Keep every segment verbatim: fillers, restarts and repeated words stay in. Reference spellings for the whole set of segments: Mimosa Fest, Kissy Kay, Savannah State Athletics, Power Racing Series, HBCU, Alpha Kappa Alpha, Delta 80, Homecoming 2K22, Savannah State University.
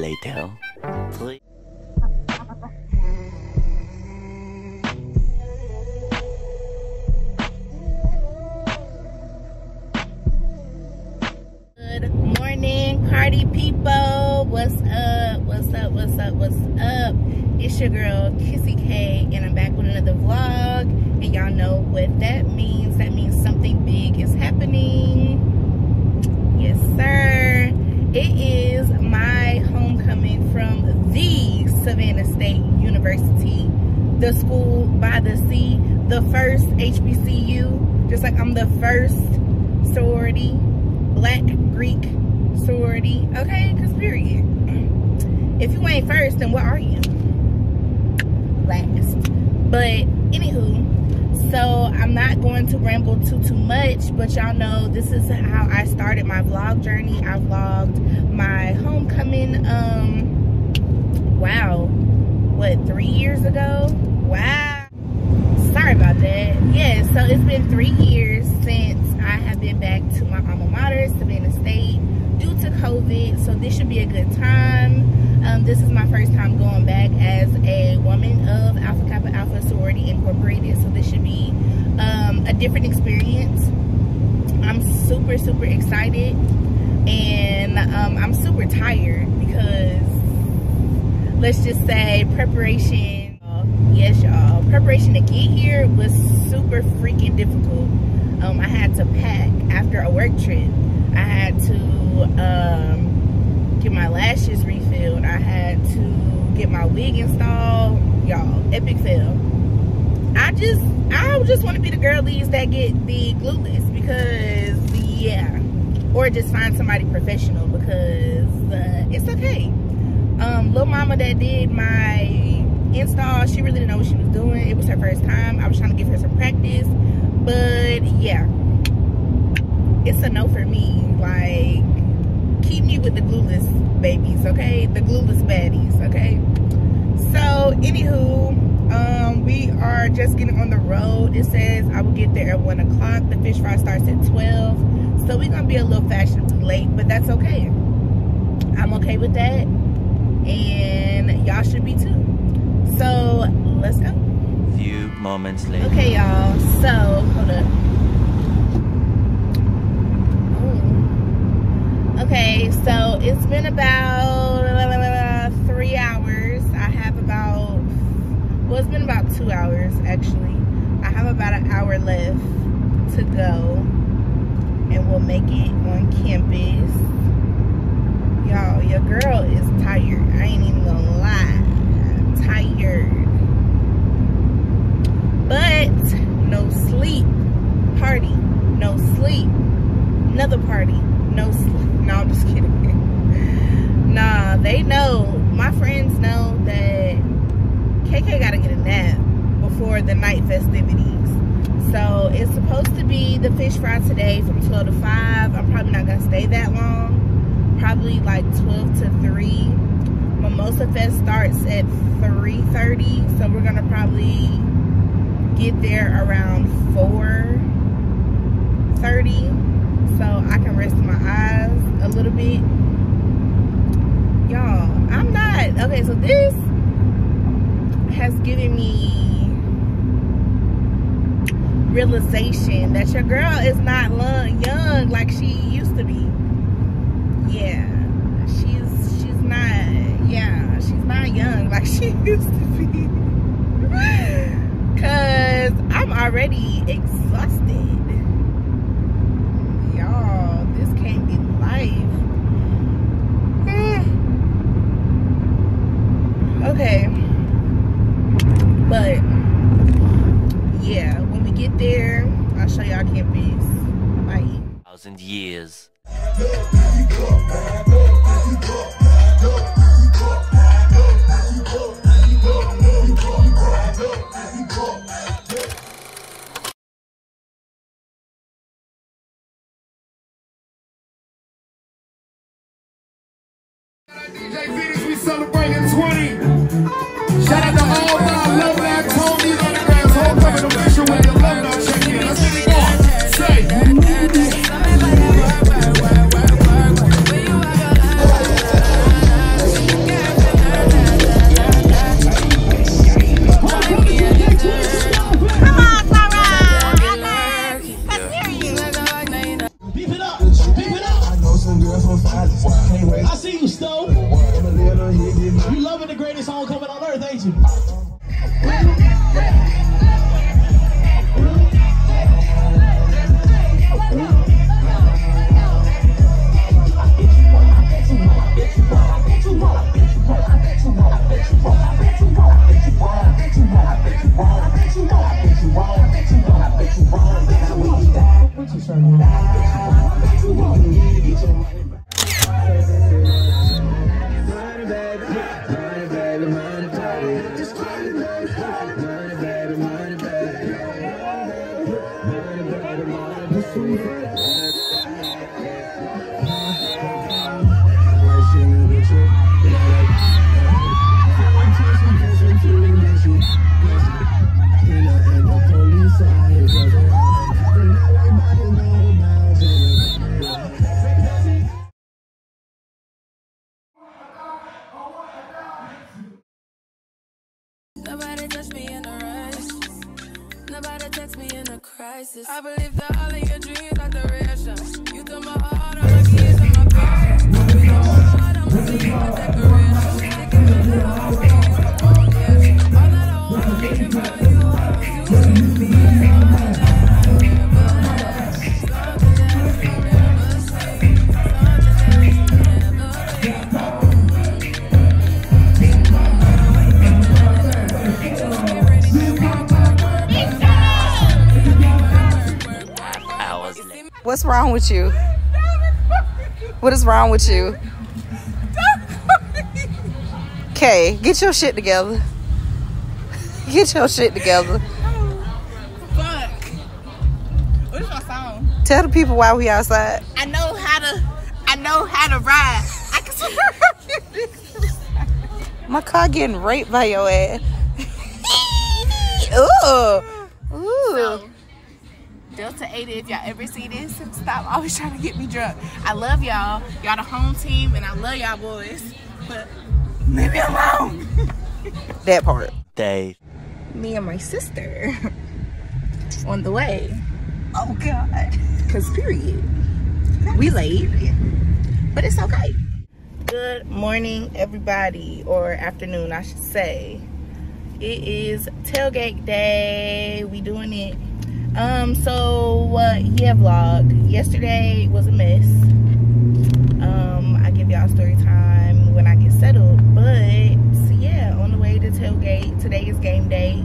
later. Please. Good morning, party people. What's up? What's up? What's up? What's up? It's your girl Kissy Kay, and I'm back with another vlog. And y'all know what that means. That means something big is happening. Yes, sir. It is my homecoming from the Savannah State University, the school by the sea, the first H B C U. Just like I'm the first sorority. Black Greek sorority, okay? Because period. If you ain't first, then what are you? Last. But anywho, so I'm not going to ramble too too much, but y'all know this is how I started my vlog journey. I vlogged my homecoming. Um, wow, what three years ago? Wow. Sorry about that. Yeah. So it's been three years since I have been back to my alma mater, Savannah State, due to COVID, so this should be a good time. Um, this is my first time going back as a woman of Alpha Kappa Alpha Sorority Incorporated, so this should be um, a different experience. I'm super, super excited, and um, I'm super tired because, let's just say, preparation, yes y'all, preparation to get here was super freaking difficult. Um, I had to pack after a work trip. I had to um, get my lashes refilled. I had to get my wig installed. Y'all, epic fail. I just, I just want to be the girlies that get the glueless because, yeah. Or just find somebody professional because uh, it's okay. Um, Lil Mama that did my install, she really didn't know what she was doing. It was her first time. I was trying to give her some practice. But yeah, it's a no for me. Like, keep me with the glueless babies, okay? The glueless baddies, okay? So, anywho, um, we are just getting on the road. It says I will get there at one o'clock. The fish fry starts at twelve. So we're gonna be a little fashionably late, but that's okay. I'm okay with that. And y'all should be too. So let's go. Few moments later. Okay, y'all. So, hold up. Ooh. Okay, so it's been about uh, three hours. I have about, well, it's been about two hours actually. I have about an hour left to go, and we'll make it on campus. Y'all, your girl is tired. I ain't even gonna lie. I'm tired. But no sleep, party, no sleep, another party, no sleep. No, I'm just kidding. Nah, they know, my friends know that K K gotta get a nap before the night festivities. So it's supposed to be the fish fry today from twelve to five. I'm probably not gonna stay that long, probably like twelve to three. Mimosa Fest starts at three thirty, so we're gonna probably get there around four thirty, so I can rest my eyes a little bit. Y'all, I'm not, okay, so this has given me realization that your girl is not young like she used to be. Yeah, she's, she's not, yeah, she's not young like she used to be. Cause I'm already exhausted. Y'all, this can't be life. Eh. Okay. But yeah, when we get there, I'll show y'all campus. Bye. Thousand years. I believe that all of your dreams are the reasons. You took my heart, all my keys, and my passion. You took my heart, all my keys, my decorations. Taking my little heart, my keys, my own cash. All that I want is you, you, you, you, you, all my life. I don't care about that. Something that you never say. Something that you never did. What's wrong with you? What is wrong with you? Kay, get your shit together. Get your shit together. Fuck. What's your song? Tell the people why we outside. I know how to. I know how to ride. I can survive. My car getting raped by your ass. Ooh. Ooh. So, Delta eighty, if y'all ever see this, stop always trying to get me drunk. I love y'all. Y'all the home team, and I love y'all boys. But leave me alone. That part. Dave. Me and my sister on the way. Oh, God. Because period. We late. But it's okay. Good morning, everybody. Or afternoon, I should say. It is tailgate day. We doing it. Um, so, uh, yeah, vlog. Yesterday was a mess. Um, I give y'all story time when I get settled. But, so yeah, on the way to tailgate. Today is game day.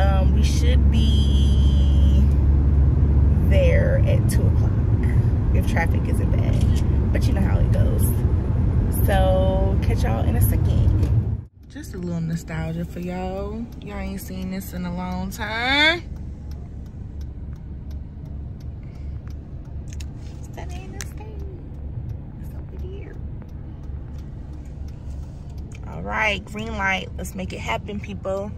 Um, we should be there at two o'clock if traffic isn't bad. But you know how it goes. So, catch y'all in a second. Just a little nostalgia for y'all. Y'all ain't seen this in a long time. Alright, green light. Let's make it happen, people.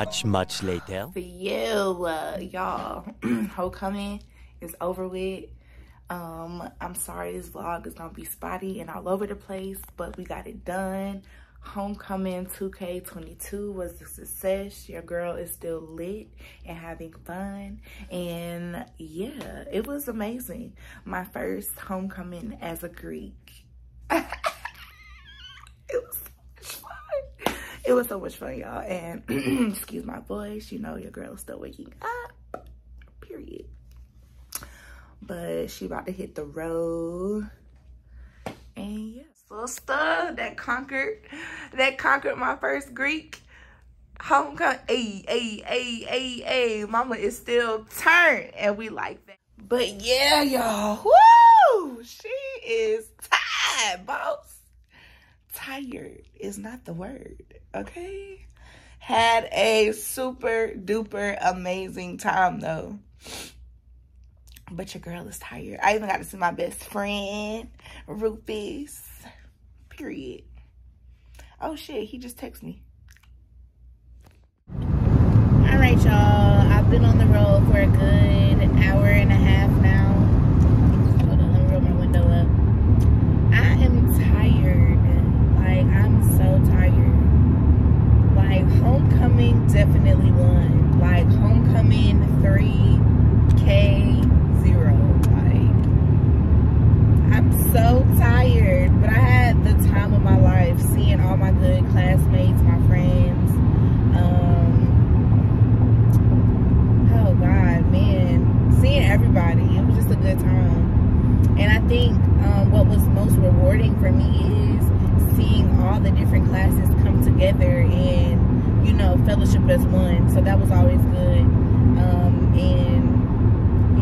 much, much later. For you, uh, y'all, homecoming is over with. Um, I'm sorry this vlog is gonna be spotty and all over the place, but we got it done. Homecoming two K twenty-two was a success. Your girl is still lit and having fun, and yeah, it was amazing. My first homecoming as a Greek. It was so much fun. It was so much fun, y'all. And excuse my voice, you know, your girl is still waking up, period. But she about to hit the road. And yeah, sister that conquered, that conquered my first Greek homecoming. Ay, ay, ay, ay, ay. Mama is still turned, and we like that. But yeah, y'all, woo! She is tired, boss. Tired is not the word, okay? Had a super duper amazing time though. But your girl is tired. I even got to see my best friend, Rufus. Period. Oh shit, he just texted me. All right, y'all. I've been on the road for a good hour and a half now. Hold on, let me roll my window up. I am tired. Like, I'm so tired. Like, homecoming definitely won. Like, homecoming three K. Zero. Like, I'm so tired, but I had the time of my life seeing all my good classmates, my friends. Um, oh God, man, seeing everybody. It was just a good time, and I think um, what was most rewarding for me is seeing all the different classes come together and, you know, fellowship as one. So that was always good, um, and.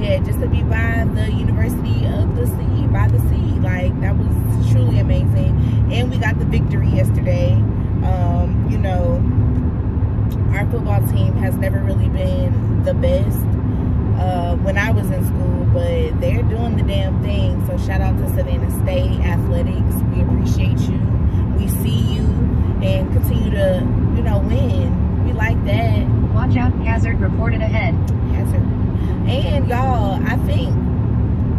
Yeah, just to be by the University of the Sea, by the sea, like, that was truly amazing. And we got the victory yesterday. Um, you know, our football team has never really been the best uh, when I was in school, but they're doing the damn thing. So shout out to Savannah State Athletics. We appreciate you. We see you, and continue to, you know, win. We like that. Watch out, hazard reported ahead. Hazard. And y'all, I think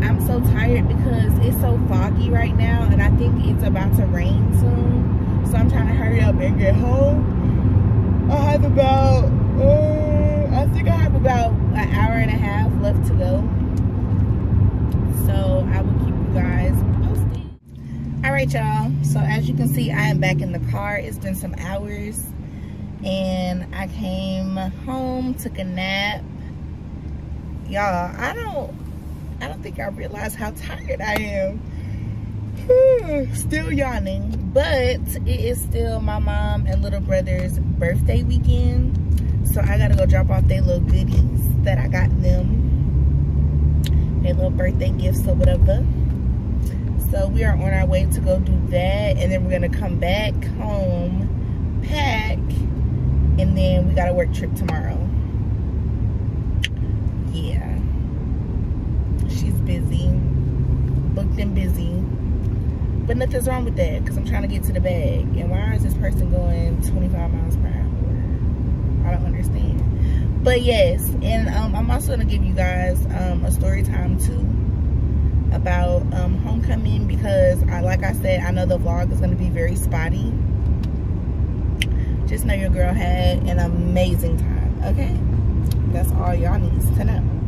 I'm so tired because it's so foggy right now, and I think it's about to rain soon. So I'm trying to hurry up and get home. I have about, uh, I think I have about an hour and a half left to go. So I will keep you guys posted. All right, y'all. So as you can see, I am back in the car. It's been some hours, and I came home, took a nap. Y'all, I don't, I don't think I realize how tired I am. Still yawning, but it is still my mom and little brother's birthday weekend. So I gotta go drop off their little goodies that I got them. Their little birthday gifts or whatever. So we are on our way to go do that. And then we're gonna come back home, pack, and then we got a work trip tomorrow. Yeah, she's busy, booked and busy, but nothing's wrong with that because I'm trying to get to the bag. And why is this person going twenty-five miles per hour? I don't understand. But yes, and um, I'm also going to give you guys um, a story time too about um, homecoming, because I, like I said, I know the vlog is going to be very spotty. Just know your girl had an amazing time, okay? That's all y'all needs to know.